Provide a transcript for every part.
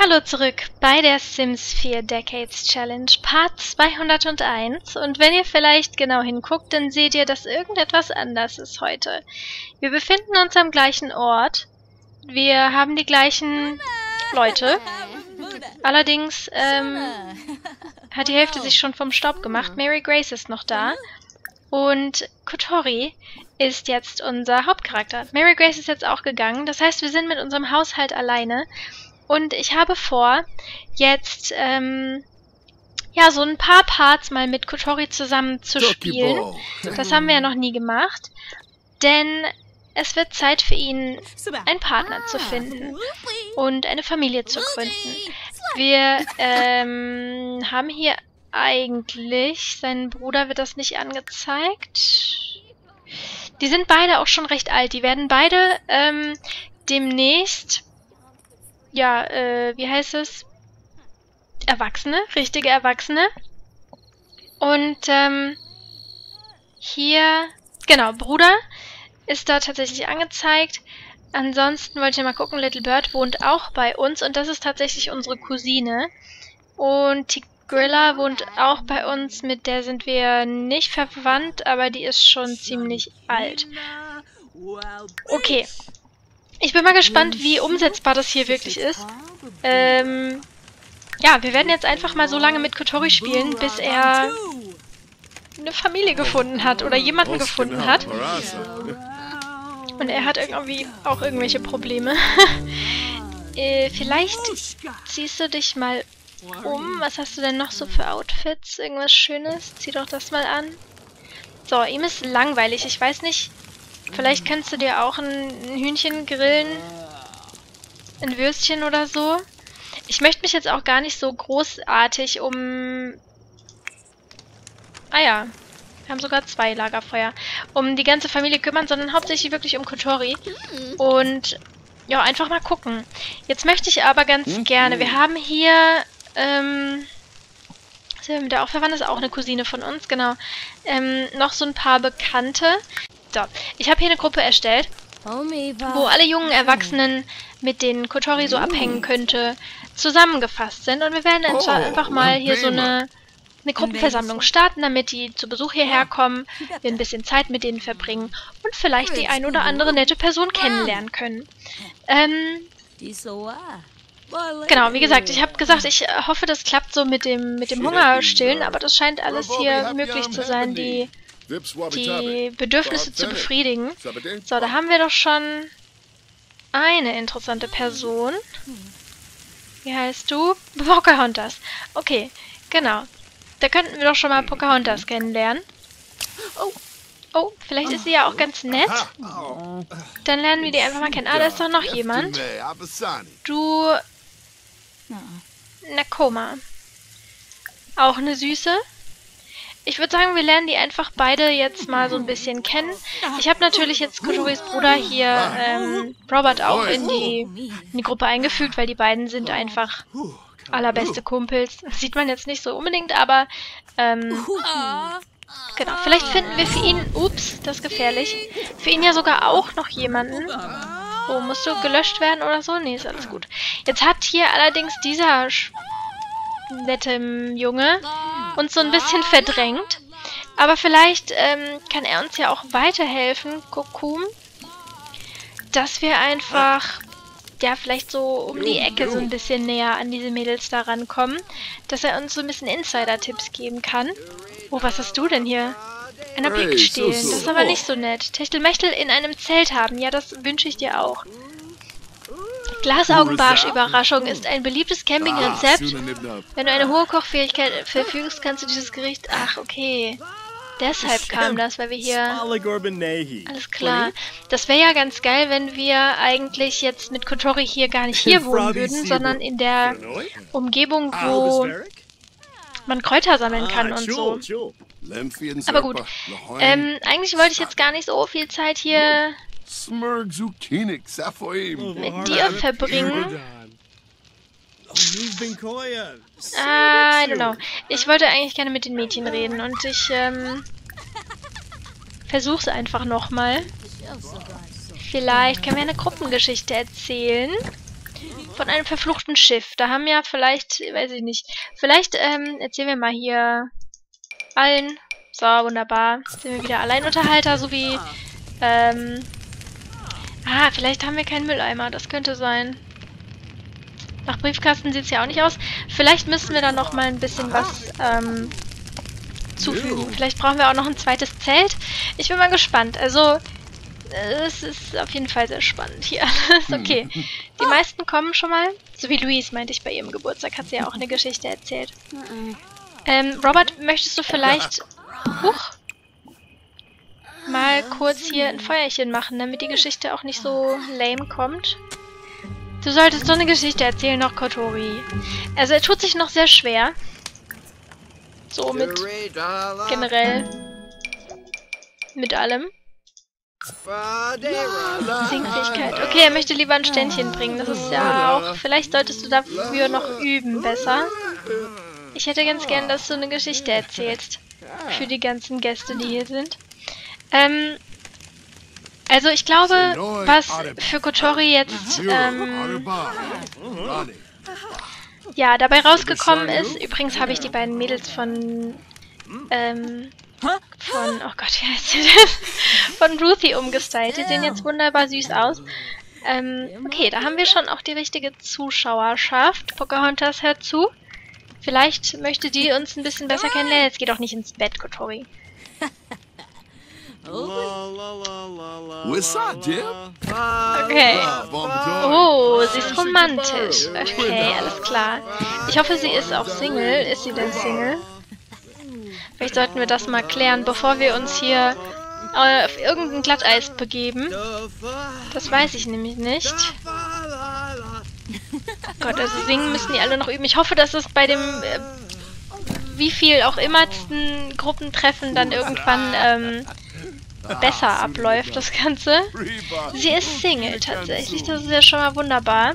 Hallo zurück bei der Sims 4 Decades Challenge Part 201 und wenn ihr vielleicht genau hinguckt, dann seht ihr, dass irgendetwas anders ist heute. Wir befinden uns am gleichen Ort, wir haben die gleichen Leute, allerdings hat die Hälfte sich schon vom Staub gemacht, Mary Grace ist noch da und Kotori ist jetzt unser Hauptcharakter. Mary Grace ist jetzt auch gegangen, das heißt, wir sind mit unserem Haushalt alleine. Und ich habe vor, jetzt ja so ein paar Parts mal mit Kotori zusammen zu spielen. Das haben wir ja noch nie gemacht, denn es wird Zeit für ihn, einen Partner zu finden und eine Familie zu gründen. Wir haben hier eigentlich, seinen Bruder wird das nicht angezeigt. Die sind beide auch schon recht alt. Die werden beide demnächst... Ja, wie heißt es? Erwachsene, richtige Erwachsene. Und, hier, genau, Bruder ist da tatsächlich angezeigt. Ansonsten wollte ich mal gucken, Little Bird wohnt auch bei uns und das ist tatsächlich unsere Cousine. Und Tigrilla wohnt auch bei uns, mit der sind wir nicht verwandt, aber die ist schon ziemlich alt. Okay. Ich bin mal gespannt, wie umsetzbar das hier wirklich ist. Ja, wir werden jetzt einfach mal so lange mit Kotori spielen, bis er eine Familie gefunden hat oder jemanden gefunden hat. Und er hat irgendwie auch irgendwelche Probleme. Vielleicht ziehst du dich mal um. Was hast du denn noch so für Outfits? Irgendwas Schönes? Zieh doch das mal an. So, ihm ist langweilig. Ich weiß nicht... Vielleicht kannst du dir auch ein Hühnchen grillen, ein Würstchen oder so. Ich möchte mich jetzt auch gar nicht so großartig um... Ah ja, wir haben sogar zwei Lagerfeuer. Um die ganze Familie kümmern, sondern hauptsächlich wirklich um Kotori. Und ja, einfach mal gucken. Jetzt möchte ich aber ganz gerne... Wir haben hier... sind wir mit der auch verwandt? Das ist auch eine Cousine von uns, genau. Noch so ein paar Bekannte... So, ich habe hier eine Gruppe erstellt, wo alle jungen Erwachsenen, mit denen Kotori so abhängen könnte, zusammengefasst sind. Und wir werden einfach mal hier so eine Gruppenversammlung starten, damit die zu Besuch hierher kommen, wir ein bisschen Zeit mit denen verbringen und vielleicht die ein oder andere nette Person kennenlernen können. Genau, wie gesagt, ich habe gesagt, ich hoffe, das klappt so mit dem Hungerstillen, aber das scheint alles hier möglich zu sein, die Bedürfnisse zu befriedigen. So, da haben wir doch schon eine interessante Person. Wie heißt du? Pocahontas. Okay, genau. Da könnten wir doch schon mal Pocahontas kennenlernen. Oh, vielleicht ist sie ja auch ganz nett. Dann lernen wir die einfach mal kennen. Ah, da ist doch noch jemand. Du... Nakoma. Auch eine Süße. Ich würde sagen, wir lernen die einfach beide jetzt mal so ein bisschen kennen. Ich habe natürlich jetzt Kotoris Bruder hier, Robert, auch in die Gruppe eingefügt, weil die beiden sind einfach allerbeste Kumpels. Das sieht man jetzt nicht so unbedingt, aber, genau, vielleicht finden wir für ihn, ups, das ist gefährlich, für ihn ja sogar auch noch jemanden. Oh, musst du gelöscht werden oder so? Nee, ist alles gut. Jetzt hat hier allerdings dieser nette Junge uns so ein bisschen verdrängt. Aber vielleicht kann er uns ja auch weiterhelfen, Kokum, dass wir einfach, ja, vielleicht so um die Ecke so ein bisschen näher an diese Mädels da rankommen, dass er uns so ein bisschen Insider-Tipps geben kann. Oh, was hast du denn hier? Ein Objekt stehlen. Das ist aber nicht so nett. Techtelmechtel in einem Zelt haben. Ja, das wünsche ich dir auch. Glasaugenbarsch-Überraschung ist ein beliebtes Campingrezept. Wenn du eine hohe Kochfähigkeit verfügst, kannst du dieses Gericht... Ach, okay. Deshalb kam das, weil wir hier... Alles klar. Das wäre ja ganz geil, wenn wir eigentlich jetzt mit Kotori hier gar nicht hier wohnen würden, sondern in der Umgebung, wo man Kräuter sammeln kann und so. Aber gut. Eigentlich wollte ich jetzt gar nicht so viel Zeit hier... mit dir verbringen. I don't know. Ich wollte eigentlich gerne mit den Mädchen reden und ich versuch's einfach nochmal. Vielleicht können wir eine Gruppengeschichte erzählen. Von einem verfluchten Schiff. Da haben ja vielleicht, weiß ich nicht. Vielleicht erzählen wir mal hier allen. So, wunderbar. Jetzt sind wir wieder Alleinunterhalter, so wie... vielleicht haben wir keinen Mülleimer. Das könnte sein. Nach Briefkasten sieht es ja auch nicht aus. Vielleicht müssen wir da noch mal ein bisschen was zufügen. Vielleicht brauchen wir auch noch ein zweites Zelt. Ich bin mal gespannt. Also, es ist auf jeden Fall sehr spannend hier alles. Okay, die meisten kommen schon mal. So wie Louise, meinte ich, bei ihrem Geburtstag hat sie ja auch eine Geschichte erzählt. Robert, möchtest du vielleicht mal kurz hier ein Feuerchen machen, damit die Geschichte auch nicht so lame kommt? Du solltest so eine Geschichte erzählen, noch Kotori. Also er tut sich noch sehr schwer. So mit generell mit allem. Singfähigkeit. Okay, er möchte lieber ein Ständchen bringen. Das ist ja auch... Vielleicht solltest du dafür noch üben besser. Ich hätte ganz gern, dass du eine Geschichte erzählst. Für die ganzen Gäste, die hier sind. Also ich glaube, was für Kotori jetzt ja dabei rausgekommen ist. Übrigens habe ich die beiden Mädels von oh Gott, wie heißt sie denn? Von Ruthie umgestylt. Die sehen jetzt wunderbar süß aus. Okay, da haben wir schon auch die richtige Zuschauerschaft. Pocahontas hört zu. Vielleicht möchte die uns ein bisschen besser kennenlernen. Jetzt geh doch nicht ins Bett, Kotori. Okay. Oh, sie ist romantisch. Okay, alles klar. Ich hoffe, sie ist auch Single. Ist sie denn Single? Vielleicht sollten wir das mal klären, bevor wir uns hier auf irgendein Glatteis begeben. Das weiß ich nämlich nicht. Oh Gott, also singen müssen die alle noch üben. Ich hoffe, dass es bei dem... wie viel auch immersten Gruppentreffen dann irgendwann besser abläuft, das Ganze. Sie ist Single tatsächlich, das ist ja schon mal wunderbar.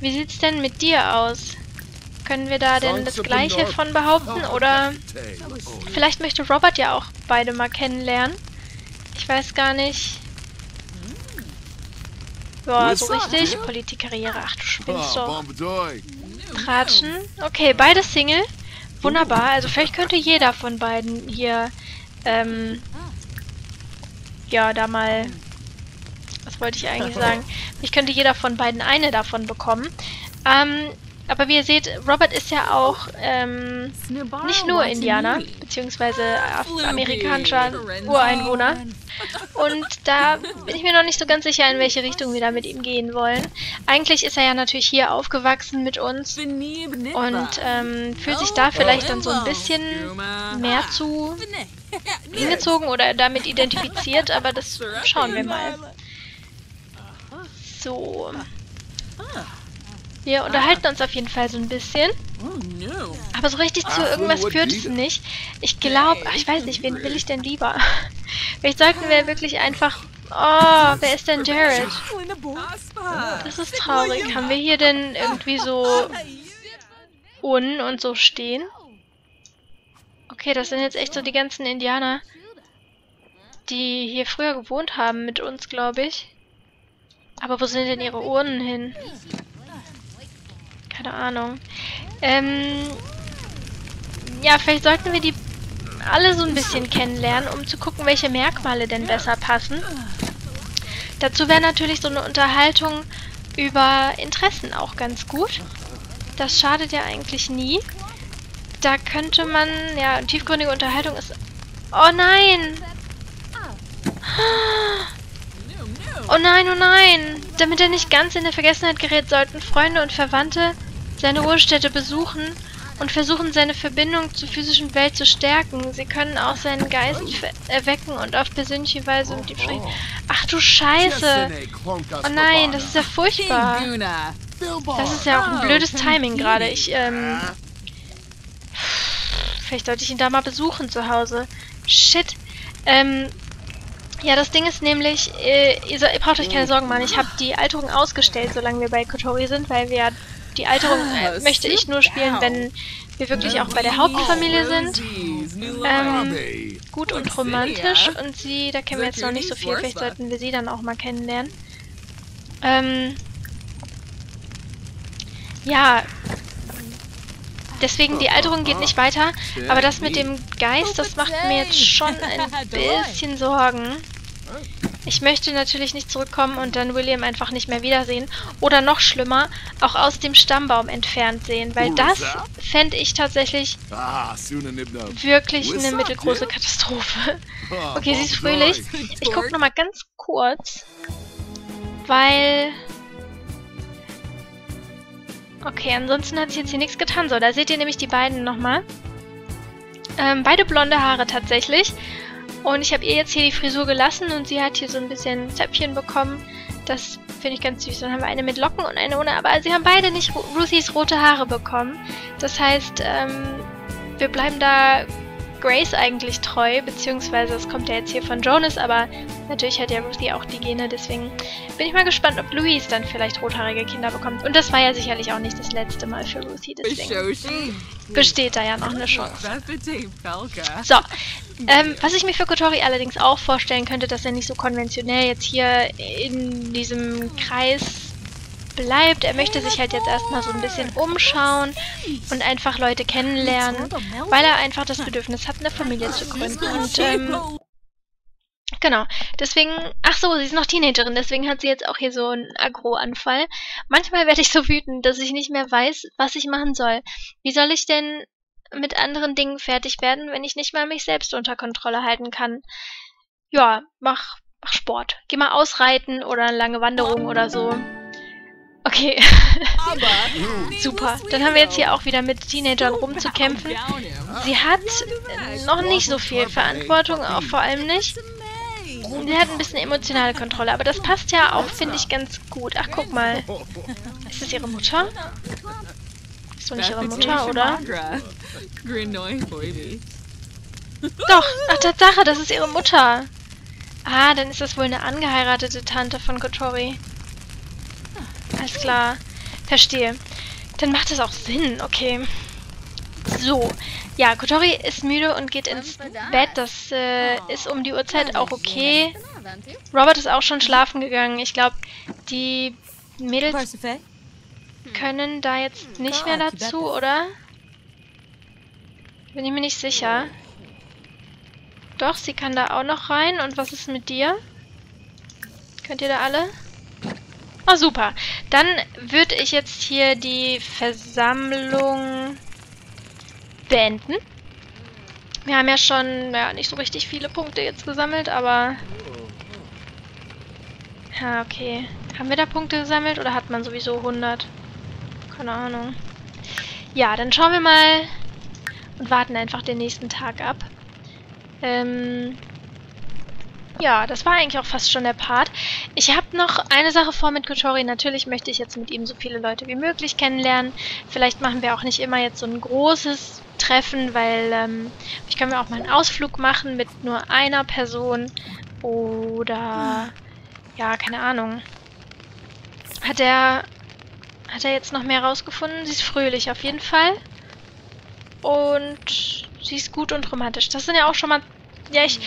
Wie sieht's denn mit dir aus? Können wir da denn das Gleiche von behaupten? Oder vielleicht möchte Robert ja auch beide mal kennenlernen. Ich weiß gar nicht. Ja, so richtig. Politikkarriere, ach du spinnst doch. Tratschen. Okay, beide Single. Wunderbar, also vielleicht könnte jeder von beiden hier, ja, da mal, was wollte ich eigentlich sagen? Vielleicht könnte jeder von beiden eine davon bekommen. Aber wie ihr seht, Robert ist ja auch, nicht nur Indianer, beziehungsweise amerikanischer Ureinwohner. Und da bin ich mir noch nicht so ganz sicher, in welche Richtung wir da mit ihm gehen wollen. Eigentlich ist er ja natürlich hier aufgewachsen mit uns und fühlt sich da vielleicht dann so ein bisschen mehr zu hingezogen oder damit identifiziert, aber das schauen wir mal. So. Wir unterhalten uns auf jeden Fall so ein bisschen. Aber so richtig zu irgendwas führt es nicht. Ich glaube, ich weiß nicht, wen will ich denn lieber? Vielleicht sollten wir wirklich einfach... Oh, wer ist denn Jared? Das ist traurig. Haben wir hier denn irgendwie so... und so stehen? Okay, das sind jetzt echt so die ganzen Indianer, die hier früher gewohnt haben mit uns, glaube ich. Aber wo sind denn ihre Urnen hin? Keine Ahnung. Ja, vielleicht sollten wir die alle so ein bisschen kennenlernen, um zu gucken, welche Merkmale denn besser passen. Dazu wäre natürlich so eine Unterhaltung über Interessen auch ganz gut. Das schadet ja eigentlich nie. Da könnte man... Ja, tiefgründige Unterhaltung ist... Oh nein! Oh nein, oh nein! Damit er nicht ganz in der Vergessenheit gerät, sollten Freunde und Verwandte seine Ruhestätte besuchen und versuchen, seine Verbindung zur physischen Welt zu stärken. Sie können auch seinen Geist erwecken und auf persönliche Weise mit ihm sprechen. Ach du Scheiße! Oh nein, das ist ja furchtbar. Das ist ja auch ein blödes Timing gerade. Ich, vielleicht sollte ich ihn da mal besuchen zu Hause. Shit. Ja, das Ding ist nämlich, ihr braucht euch keine Sorgen machen, ich habe die Alterung ausgestellt, solange wir bei Kotori sind, weil wir die Alterung möchte ich nur spielen, wenn wir wirklich auch bei der Hauptfamilie sind. Gut und romantisch und sie, da kennen wir jetzt noch nicht so viel, vielleicht sollten wir sie dann auch mal kennenlernen. Ja. Deswegen, die Alterung geht nicht weiter. Aber das mit dem Geist, das macht mir jetzt schon ein bisschen Sorgen. Ich möchte natürlich nicht zurückkommen und dann William einfach nicht mehr wiedersehen. Oder noch schlimmer, auch aus dem Stammbaum entfernt sehen. Weil das fände ich tatsächlich wirklich eine mittelgroße Katastrophe. Okay, sie ist fröhlich. Ich gucke nochmal ganz kurz. Weil... Okay, ansonsten hat sich jetzt hier nichts getan. So, da seht ihr nämlich die beiden nochmal. Beide blonde Haare tatsächlich. Und ich habe ihr jetzt hier die Frisur gelassen und sie hat hier so ein bisschen Zöpfchen bekommen. Das finde ich ganz süß. Dann haben wir eine mit Locken und eine ohne. Aber sie haben beide nicht Ruthies rote Haare bekommen. Das heißt, wir bleiben da Grace eigentlich treu. Beziehungsweise, es kommt ja jetzt hier von Jonas, aber natürlich hat ja Ruthie auch die Gene. Deswegen bin ich mal gespannt, ob Louise dann vielleicht rothaarige Kinder bekommt. Und das war ja sicherlich auch nicht das letzte Mal für Ruthie. Deswegen besteht da ja noch eine Chance. So. Was ich mir für Kotori allerdings auch vorstellen könnte, dass er nicht so konventionell jetzt hier in diesem Kreis bleibt. Er möchte sich halt jetzt erstmal so ein bisschen umschauen und einfach Leute kennenlernen, weil er einfach das Bedürfnis hat, eine Familie zu gründen. Und, genau, deswegen, ach so, sie ist noch Teenagerin, deswegen hat sie jetzt auch hier so einen Aggro-Anfall. Manchmal werde ich so wütend, dass ich nicht mehr weiß, was ich machen soll. Wie soll ich denn mit anderen Dingen fertig werden, wenn ich nicht mal mich selbst unter Kontrolle halten kann? Ja, mach Sport. Geh mal ausreiten oder eine lange Wanderung oder so. Okay. Super. Dann haben wir jetzt hier auch wieder mit Teenagern rumzukämpfen. Sie hat noch nicht so viel Verantwortung, auch vor allem nicht. Sie hat ein bisschen emotionale Kontrolle, aber das passt ja auch, finde ich, ganz gut. Ach, guck mal. Ist das ihre Mutter? Ist doch nicht ihre Mutter, oder? Doch, ach, Tatsache, das ist ihre Mutter. Ah, dann ist das wohl eine angeheiratete Tante von Kotori. Alles klar. Verstehe. Dann macht das auch Sinn, okay. So. Ja, Kotori ist müde und geht ins Bett. Das ist um die Uhrzeit auch okay. Robert ist auch schon schlafen gegangen. Ich glaube, die Mädels können da jetzt nicht mehr dazu, oder? Bin ich mir nicht sicher. Doch, sie kann da auch noch rein. Und was ist mit dir? Könnt ihr da alle? Oh, super. Dann würde ich jetzt hier die Versammlung beenden. Wir haben ja schon, ja, nicht so richtig viele Punkte jetzt gesammelt, aber... Ja, okay. Haben wir da Punkte gesammelt oder hat man sowieso 100? Keine Ahnung. Ja, dann schauen wir mal und warten einfach den nächsten Tag ab. Ja, das war eigentlich auch fast schon der Part. Ich habe noch eine Sache vor mit Kotori. Natürlich möchte ich jetzt mit ihm so viele Leute wie möglich kennenlernen. Vielleicht machen wir auch nicht immer jetzt so ein großes Treffen, weil ich kann mir auch mal einen Ausflug machen mit nur einer Person. Oder... Ja, keine Ahnung. Hat er jetzt noch mehr rausgefunden? Sie ist fröhlich auf jeden Fall. Und sie ist gut und romantisch. Das sind ja auch schon mal... Ja, ich...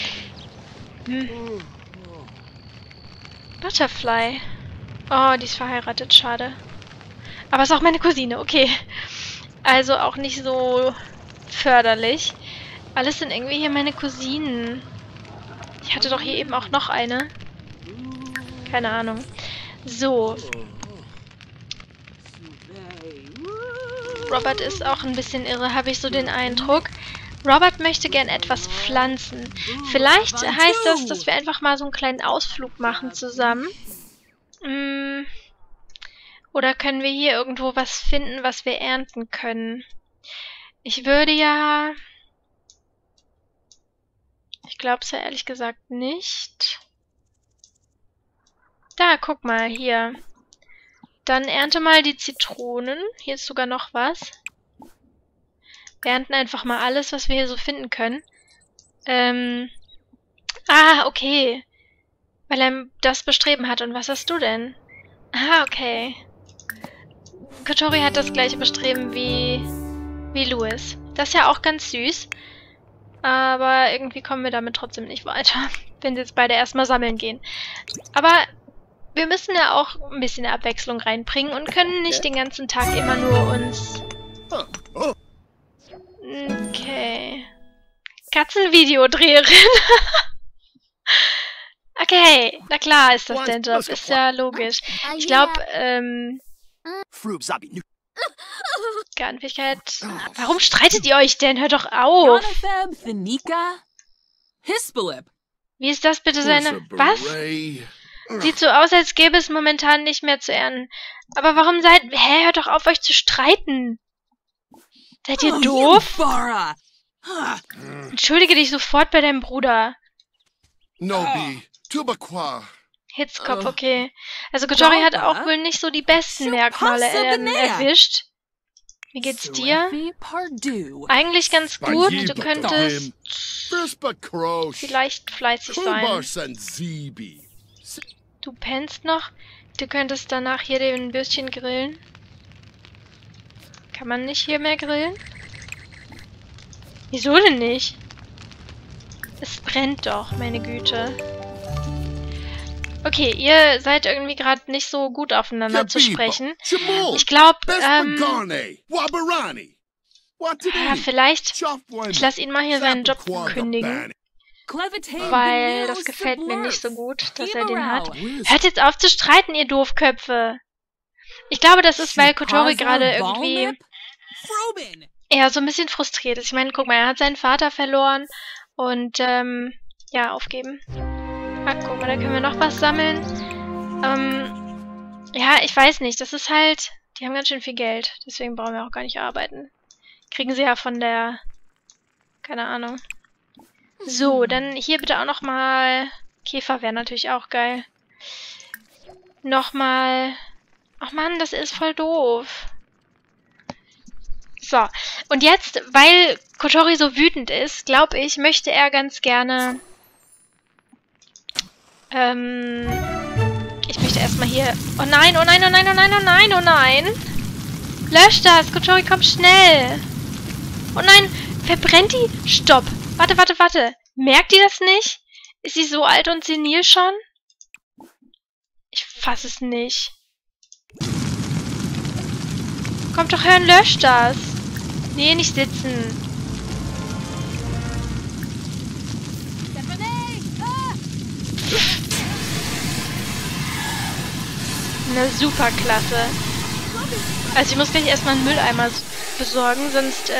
Butterfly. Oh, die ist verheiratet, schade. Aber ist auch meine Cousine, okay. Also auch nicht so förderlich. Alles sind irgendwie hier meine Cousinen. Ich hatte doch hier eben auch noch eine. Keine Ahnung. So. Robert ist auch ein bisschen irre, habe ich so den Eindruck. Robert möchte gern etwas pflanzen. Vielleicht heißt das, dass wir einfach mal so einen kleinen Ausflug machen zusammen. Oder können wir hier irgendwo was finden, was wir ernten können? Ich würde ja... Ich glaube es ja ehrlich gesagt nicht. Da, guck mal, hier. Dann ernte mal die Zitronen. Hier ist sogar noch was. Wir ernten einfach mal alles, was wir hier so finden können. Okay. Weil er das Bestreben hat. Und was hast du denn? Ah, okay. Kotori hat das gleiche Bestreben wie Louis. Das ist ja auch ganz süß. Aber irgendwie kommen wir damit trotzdem nicht weiter. Wenn sie jetzt beide erstmal sammeln gehen. Aber wir müssen ja auch ein bisschen Abwechslung reinbringen und können nicht den ganzen Tag immer nur uns... Okay. Katzenvideodreherin. Okay, na klar ist das der Job, ist ja logisch. Ich glaube, Gartenfähigkeit... Warum streitet ihr euch denn? Hört doch auf! Wie ist das bitte seine... Was? Sieht so aus, als gäbe es momentan nicht mehr zu ernten. Aber warum seid... Hä, hört doch auf, euch zu streiten! Seid ihr doof? Entschuldige dich sofort bei deinem Bruder. Nobi, Tubaqua. Hitzkopf, okay. Also Kotori hat auch wohl nicht so die besten Merkmale erwischt. Wie geht's dir? Eigentlich ganz gut. Du könntest vielleicht fleißig sein. Du pennst noch. Du könntest danach hier ein bisschen grillen. Kann man nicht hier mehr grillen? Wieso denn nicht? Es brennt doch, meine Güte. Okay, ihr seid irgendwie gerade nicht so gut aufeinander zu sprechen. Ich glaube, vielleicht... Ich lasse ihn mal hier seinen Job kündigen. Weil das gefällt mir nicht so gut, dass er den hat. Hört jetzt auf zu streiten, ihr Doofköpfe! Ich glaube, das ist, weil Kotori gerade irgendwie eher so ein bisschen frustriert ist. Ich meine, guck mal, er hat seinen Vater verloren und, ja, aufgeben. Ah, guck mal, da können wir noch was sammeln. Ja, ich weiß nicht, das ist halt, die haben ganz schön viel Geld, deswegen brauchen wir auch gar nicht arbeiten. Kriegen sie ja von der, keine Ahnung. So, dann hier bitte auch nochmal, Käfer wäre natürlich auch geil. Nochmal... Ach man, das ist voll doof. So, und jetzt, weil Kotori so wütend ist, glaube ich, möchte er ganz gerne... Ich möchte erstmal hier... Oh nein, oh nein, oh nein, oh nein, oh nein, oh nein! Lösch das! Kotori, komm schnell! Oh nein, verbrennt die? Stopp! Warte, warte, warte! Merkt ihr das nicht? Ist sie so alt und senil schon? Ich fass es nicht. Kommt doch her und löscht das. Nee, nicht sitzen. Na, super klasse. Also ich muss gleich erstmal einen Mülleimer besorgen, sonst,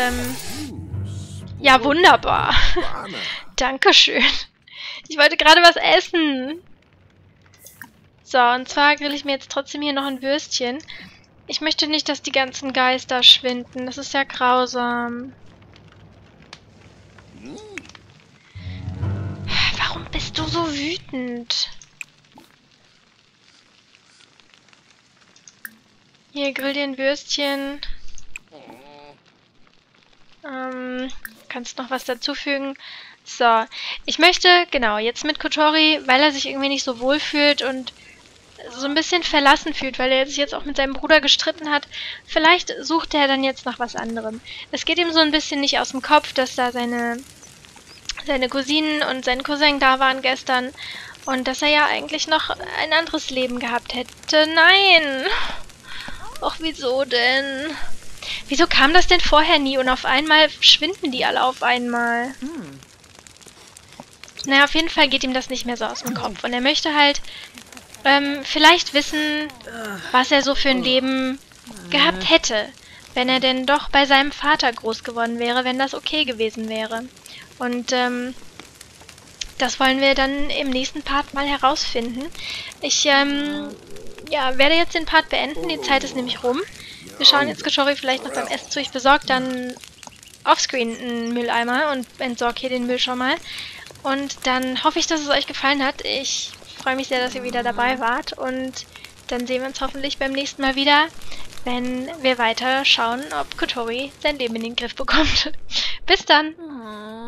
ja, wunderbar. Dankeschön. Ich wollte gerade was essen. So, und zwar grill ich mir jetzt trotzdem hier noch ein Würstchen. Ich möchte nicht, dass die ganzen Geister schwinden. Das ist ja grausam. Warum bist du so wütend? Hier, grill dir ein Würstchen. Kannst noch was dazufügen? So, ich möchte, genau, jetzt mit Kotori, weil er sich irgendwie nicht so wohl fühlt und so ein bisschen verlassen fühlt, weil er sich jetzt auch mit seinem Bruder gestritten hat. Vielleicht sucht er dann jetzt nach was anderem. Es geht ihm so ein bisschen nicht aus dem Kopf, dass da seine Cousinen und sein Cousin da waren gestern und dass er ja eigentlich noch ein anderes Leben gehabt hätte. Nein! Och, wieso denn? Wieso kam das denn vorher nie und auf einmal schwinden die alle auf einmal? Naja, auf jeden Fall geht ihm das nicht mehr so aus dem Kopf und er möchte halt vielleicht wissen, was er so für ein Leben gehabt hätte, wenn er denn doch bei seinem Vater groß geworden wäre, wenn das okay gewesen wäre. Und das wollen wir dann im nächsten Part mal herausfinden. Ich ja, werde jetzt den Part beenden, die Zeit ist nämlich rum. Wir schauen jetzt Kotori vielleicht noch beim Essen zu. Ich besorge dann offscreen einen Mülleimer und entsorge hier den Müll schon mal. Und dann hoffe ich, dass es euch gefallen hat. Ich freue mich sehr, dass ihr wieder dabei wart und dann sehen wir uns hoffentlich beim nächsten Mal wieder, wenn wir weiter schauen, ob Kotori sein Leben in den Griff bekommt. Bis dann!